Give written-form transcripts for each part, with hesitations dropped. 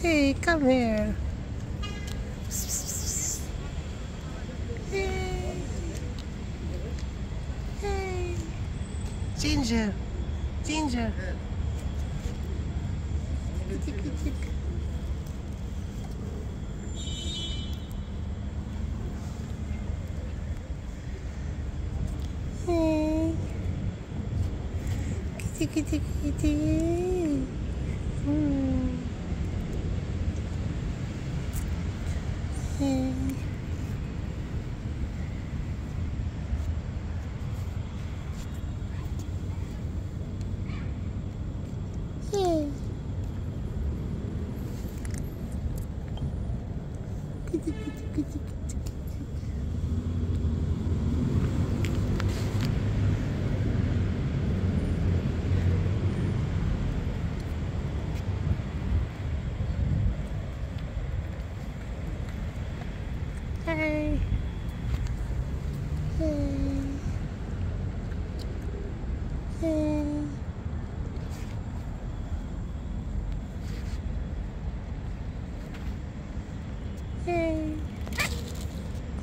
Hey, come here. Hey. Hey. Ginger. Ginger. Hey. Hey. Hey. Hey. Hey. Hey. Hey.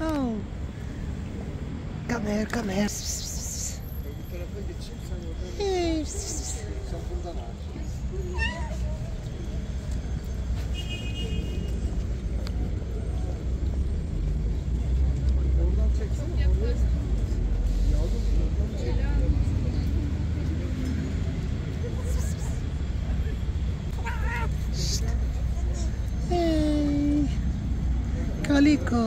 Oh. Come here, come here. Hey. Calico.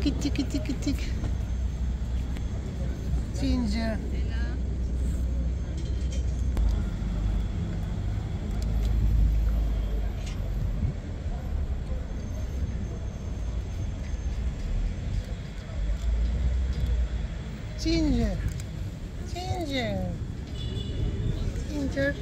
Tiki tiki tiki tiki. Ginger. Ginger. Ginger. Ginger.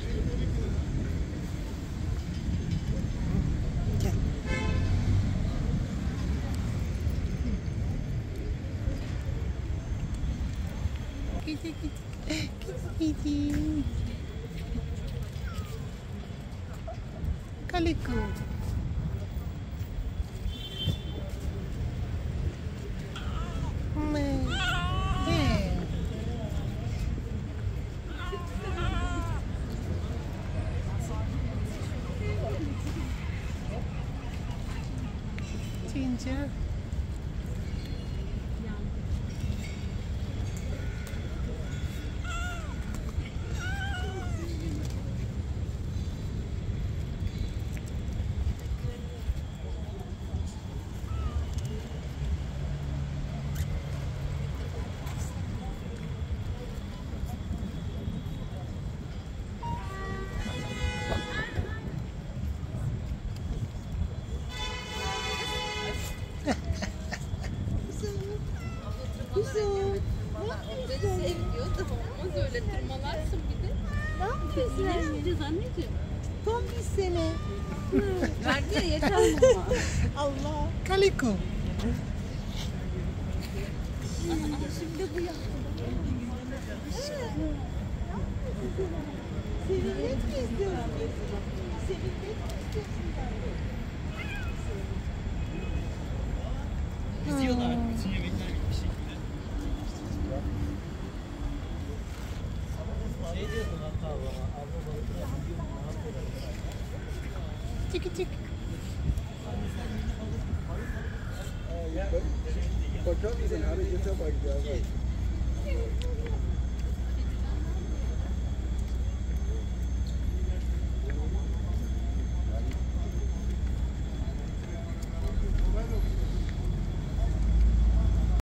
Kitty, kitty, kitty, kitty. Calico. Hey. Ginger. Güzel. Ne yapıyorsun? Olmaz öyle tırmalarsın bir de. Ne yapıyorsun? Ne yapacağız anneciğim? Tom bir sene. Verdi ya yeter ama. Allah. Calico. Şimdi bu yaptı. Sevinmek mi istiyorsun? Sevinmek mi istiyorsun? Biz yiyorlar. Bütün yemekler gibi bir şey. Tiki tiki. Bakalım sen abi, götür bak ya.